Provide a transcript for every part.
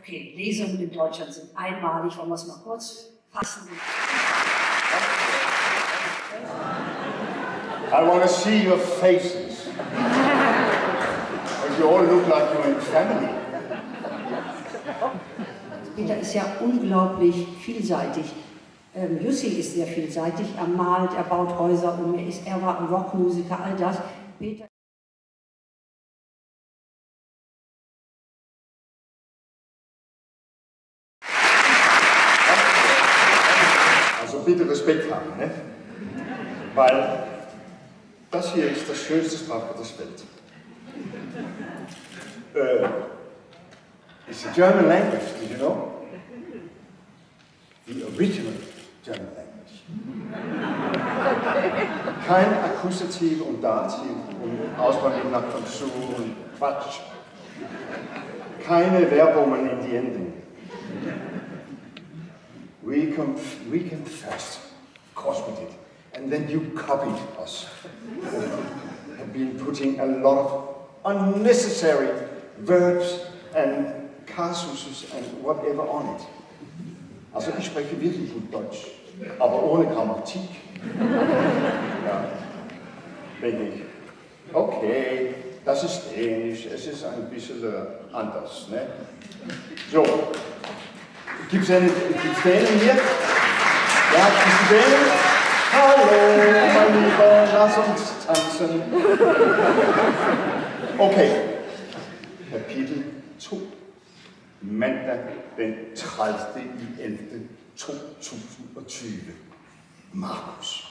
Okay, Lesungen in Deutschland sind einmalig, wollen wir es mal kurz fassen. I want to see your faces. You all look like you're in family. Peter ist ja unglaublich vielseitig. Jussi ist sehr vielseitig, er malt, er baut Häuser um, er war ein Rockmusiker, all das. Peter bitte Respekt haben, ne? Weil das hier ist das schönste Sprachbad der Welt. It's the German language, did you know? The original German language. Kein Akkusativ und Dativ und Auswandlung nach Konsum und Quatsch. Keine Verbungen in die Endung. We confessed, of course we did, and then you copied us. We have been putting a lot of unnecessary verbs and casuses and whatever on it. Also ich spreche wirklich gut Deutsch, aber ohne Grammatik. Ja, denke ich. Okay, das ist Dänisch, es ist ein bisschen anders, ne? So. Gibt es Dänen hier? Ja, gibt es Dänen? Hallo, mein Lieber, lass uns tanzen. Okay, Kapitel 2. Mandag den 30.11.2020. Markus.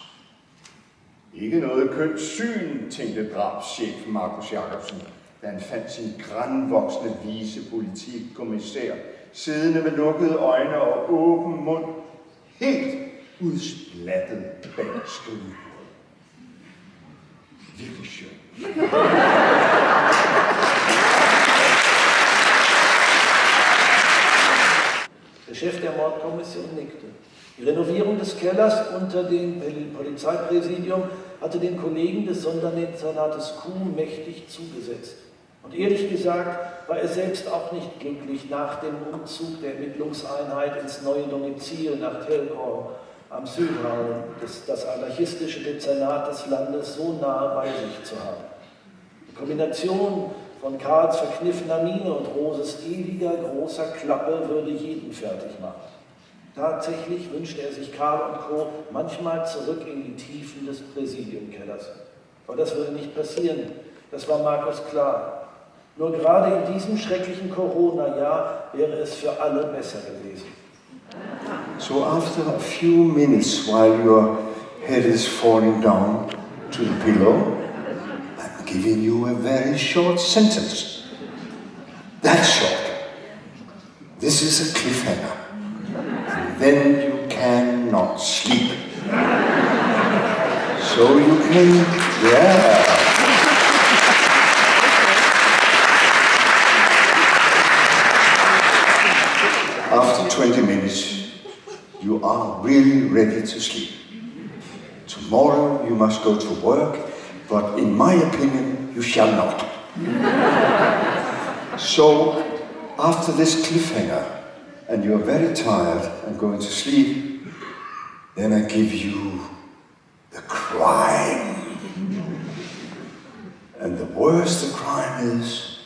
Ikke noget kønt syn, tænkte drabschef Markus Jacobsen, da han fandt sin grandvoksne vicepolitikkommissær siddende med lukkede øjne og åben mund, helt udsplattet bag skrivebordet. Virkelig sjovt. Der Chef der Mordkommission nickte. Die Renovierung des Kellers unter dem Polizeipräsidium hatte den Kollegen des Sonderinternates Kuh mächtig zugesetzt. Und ehrlich gesagt war er selbst auch nicht glücklich nach dem Umzug der Ermittlungseinheit ins neue Domizil nach Telgau am Südrand, das anarchistische Dezernat des Landes so nahe bei sich zu haben. Die Kombination von Karls verkniffener Miene und Roses ewiger großer Klappe würde jeden fertig machen. Tatsächlich wünschte er sich Karl und Co. manchmal zurück in die Tiefen des Präsidiumkellers. Aber das würde nicht passieren, das war Markus klar. Nur gerade in diesem schrecklichen Corona-Jahr wäre es für alle besser gewesen. So after a few minutes while your head is falling down to the pillow, I'm giving you a very short sentence. That's short. This is a cliffhanger. And then you cannot sleep. So you can, yeah. After 20 minutes, you are really ready to sleep. Tomorrow you must go to work, but in my opinion, you shall not. So, after this cliffhanger, and you are very tired and going to sleep, then I give you the crime. And the worse the crime is,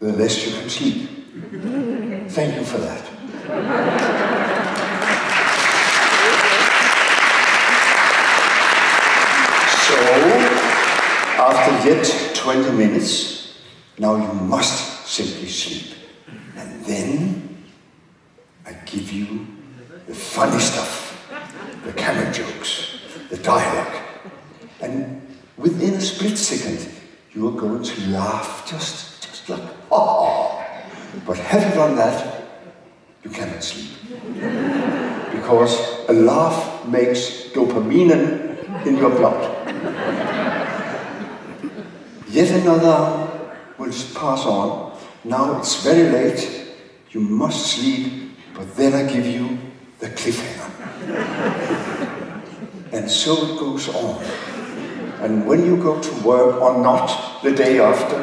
the less you can sleep. Thank you for that. So, after yet 20 minutes, now you must simply sleep. And then, I give you the funny stuff, the camera jokes, the dialogue. And within a split second, you are going to laugh just like, oh. But having done that, you cannot sleep. Because a laugh makes dopamine in your blood. Yet another hour will pass on. Now it's very late, you must sleep, but then I give you the cliffhanger. And so it goes on. And when you go to work or not the day after,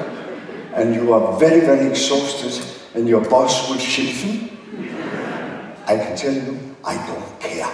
and you are very, very exhausted, and your boss will shift him, I can tell you, I don't care.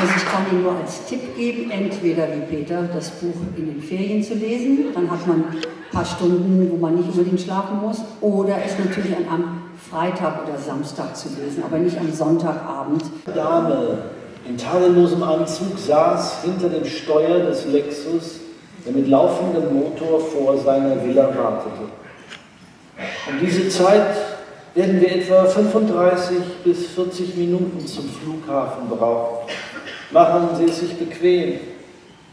Also ich kann Ihnen nur als Tipp geben, entweder wie Peter das Buch in den Ferien zu lesen, dann hat man ein paar Stunden, wo man nicht unbedingt schlafen muss, oder es natürlich am Freitag oder Samstag zu lesen, aber nicht am Sonntagabend. Die Dame in tadellosem Anzug saß hinter dem Steuer des Lexus, der mit laufendem Motor vor seiner Villa wartete. Um diese Zeit werden wir etwa 35 bis 40 Minuten zum Flughafen brauchen. Machen Sie es sich bequem.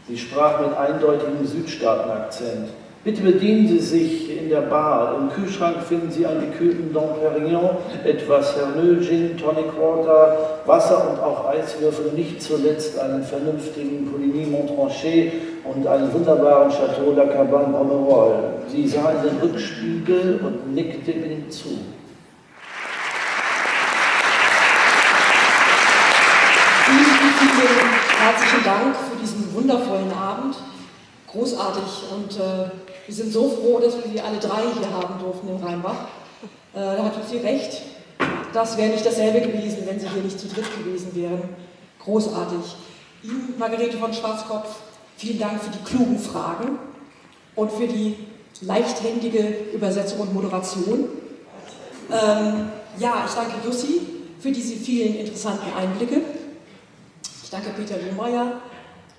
Sie sprach mit eindeutigem Südstaatenakzent. Bitte bedienen Sie sich in der Bar. Im Kühlschrank finden Sie einen gekühlten Dom Perignon, etwas Herrnö, Gin, Tonic Water, Wasser und auch Eiswürfel. Nicht zuletzt einen vernünftigen Coligny Montranché und einen wunderbaren Chateau La Cabane Honorol. Sie sah in den Rückspiegel und nickte ihm zu. Vielen herzlichen Dank für diesen wundervollen Abend. Großartig, und wir sind so froh, dass wir Sie alle drei hier haben durften in Rheinbach. Da hat sie recht, das wäre nicht dasselbe gewesen, wenn Sie hier nicht zu dritt gewesen wären. Großartig. Ihnen, Margarete von Schwarzkopf, vielen Dank für die klugen Fragen und für die leichthändige Übersetzung und Moderation. Ja, ich danke Jussi für diese vielen interessanten Einblicke. Ich danke Peter Lohmeyer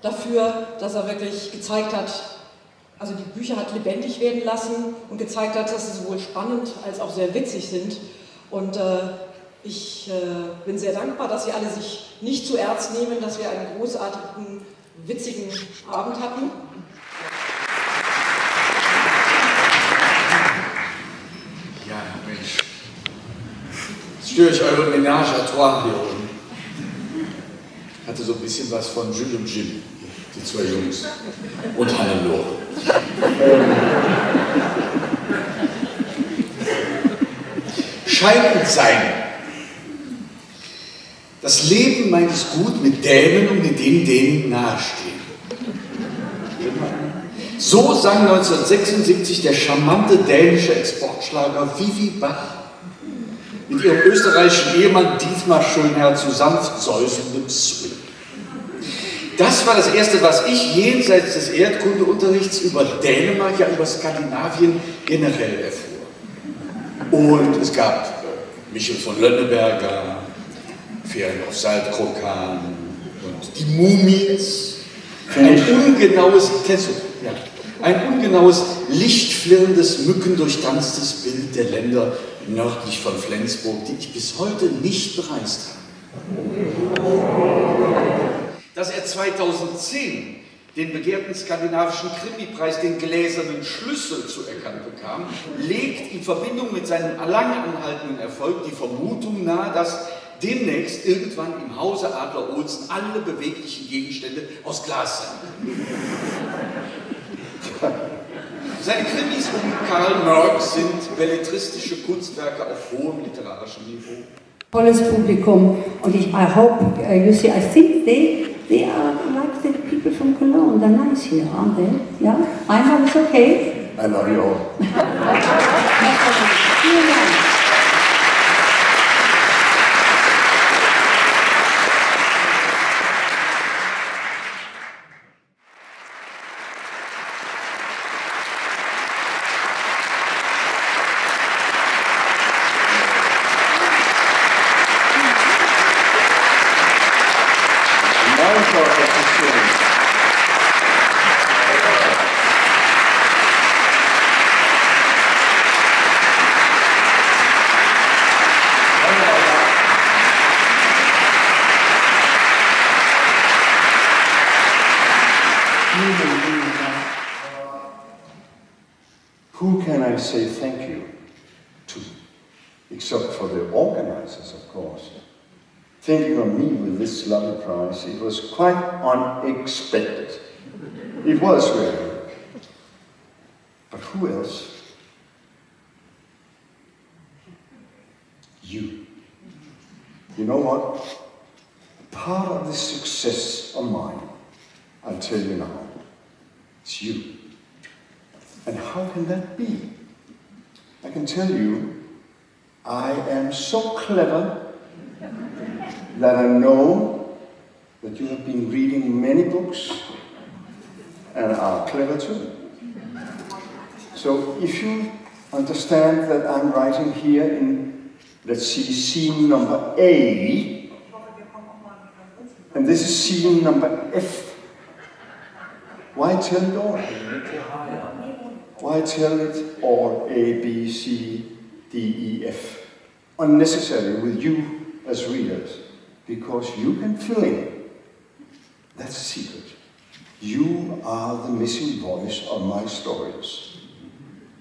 dafür, dass er wirklich gezeigt hat, also die Bücher hat lebendig werden lassen und gezeigt hat, dass sie sowohl spannend als auch sehr witzig sind. Und ich bin sehr dankbar, dass Sie alle sich nicht zu ernst nehmen, dass wir einen großartigen, witzigen Abend hatten. Ja, Mensch, störe ich eure Ménage à trois hier oben? Hatte so ein bisschen was von Jules und Jim, die zwei Jungs. Und Hannelore. Schein und Sein. Das Leben meint es gut mit Dämen und mit denen nahestehen. So sang 1976 der charmante dänische Exportschlager Vivi Bach mit ihrem österreichischen Ehemann Dietmar Schönherr zu sanft säuselndem Swing. Das war das Erste, was ich jenseits des Erdkundeunterrichts über Dänemark, ja über Skandinavien generell erfuhr. Und es gab Michel von Lönneberga, Ferien auf Saltkrokan und die Mumies. Ein ungenaues, lichtflirrendes, mückendurchtanztes Bild der Länder nördlich von Flensburg, die ich bis heute nicht bereist habe. Dass er 2010 den begehrten skandinavischen Krimipreis, den gläsernen Schlüssel, zuerkannt bekam, legt in Verbindung mit seinem lang anhaltenden Erfolg die Vermutung nahe, dass demnächst irgendwann im Hause Adler-Olsen alle beweglichen Gegenstände aus Glas sind. Seine Krimis um Karl Mørck sind belletristische Kunstwerke auf hohem literarischen Niveau. Tolles Publikum, und ich hope, Jussi, I think they are like the people from Cologne, they're nice here, aren't they? Yeah? Rheinbach is okay? I love you all. Vielen Dank. Who can I say thank you to? Except for the organizers, of course. Thinking of me with this lovely prize, it was quite unexpected. It was really. But who else? You. You know what? part of this success of mine, I'll tell you now, it's you. And how can that be? I can tell you, I am so clever that I know that you have been reading many books and are clever too. So if you understand that I'm writing here in, let's see, scene number A, and this is scene number F, why tell it all? Why tell it all A, B, C, D, E, F? Unnecessary with you as readers, because you can fill in. That's a secret. You are the missing voice of my stories.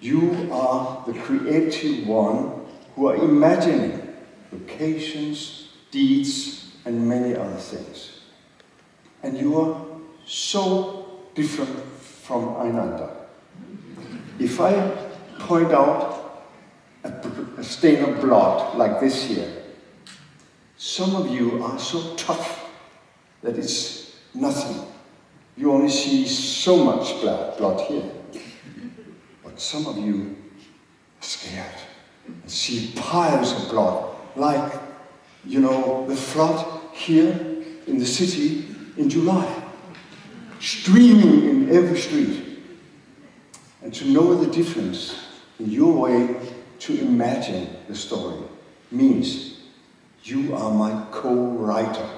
You are the creative one who are imagining locations, deeds, and many other things. And you are so different from Einander. If I point out a stain of blood like this here, some of you are so tough that it's nothing. You only see so much blood here. Some of you are scared and see piles of blood, like, you know, the flood here in the city in July, streaming in every street. And to know the difference in your way to imagine the story means you are my co-writer.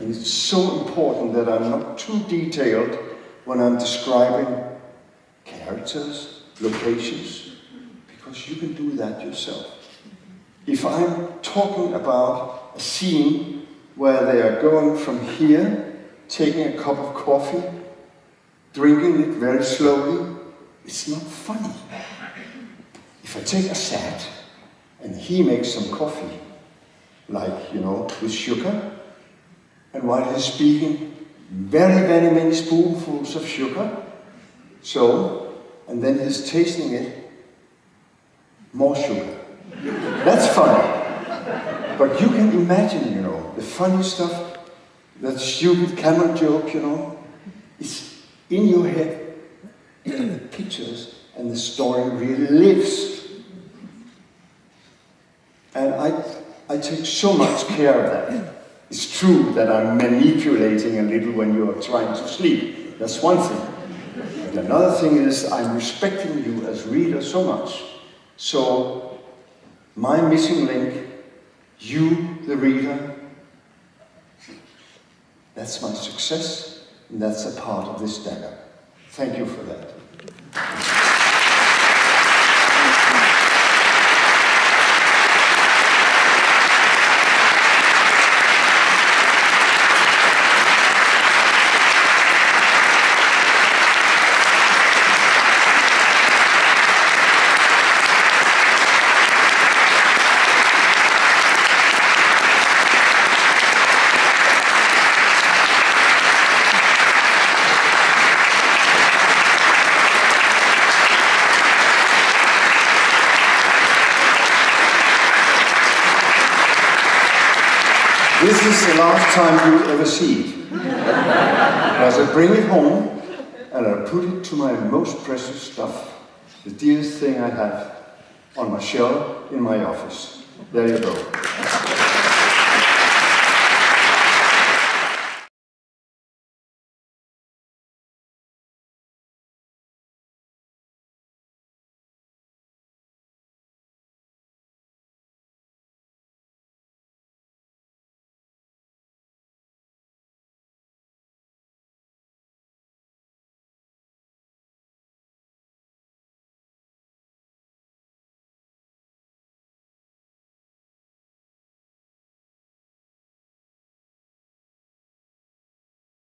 And it's so important that I'm not too detailed when I'm describing characters, locations, because you can do that yourself. If I'm talking about a scene where they are going from here, taking a cup of coffee, drinking it very slowly, it's not funny. If I take a sad and he makes some coffee, like, you know, with sugar, and while he's speaking, very, very many spoonfuls of sugar, so, and then he's tasting it, more sugar. That's funny. But you can imagine, you know, the funny stuff, that stupid camera joke, you know, it's in your head, in the pictures, and the story really lives. And I take so much care of that. It's true that I'm manipulating a little when you're trying to sleep. That's one thing. And another thing is, I'm respecting you as reader so much. So, my missing link, you, the reader, that's my success, and that's a part of this dagger. Thank you for that. This is the last time you'll ever see it. As I bring it home, and I put it to my most precious stuff, the dearest thing I have, on my shelf in my office. There you go.